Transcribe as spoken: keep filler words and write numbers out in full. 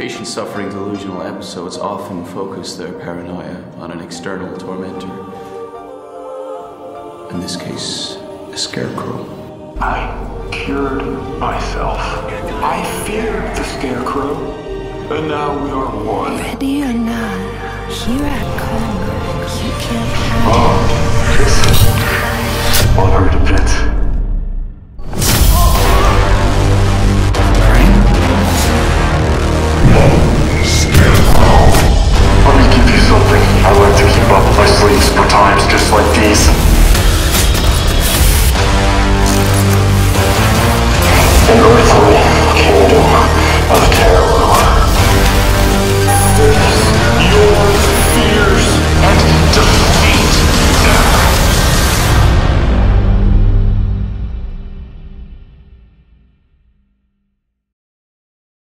Patients suffering delusional episodes often focus their paranoia on an external tormentor. In this case, a scarecrow. I cured myself. I feared the scarecrow, and now we are one. Ready or not, here I come. You can't hide. Oh, this is... on her defense.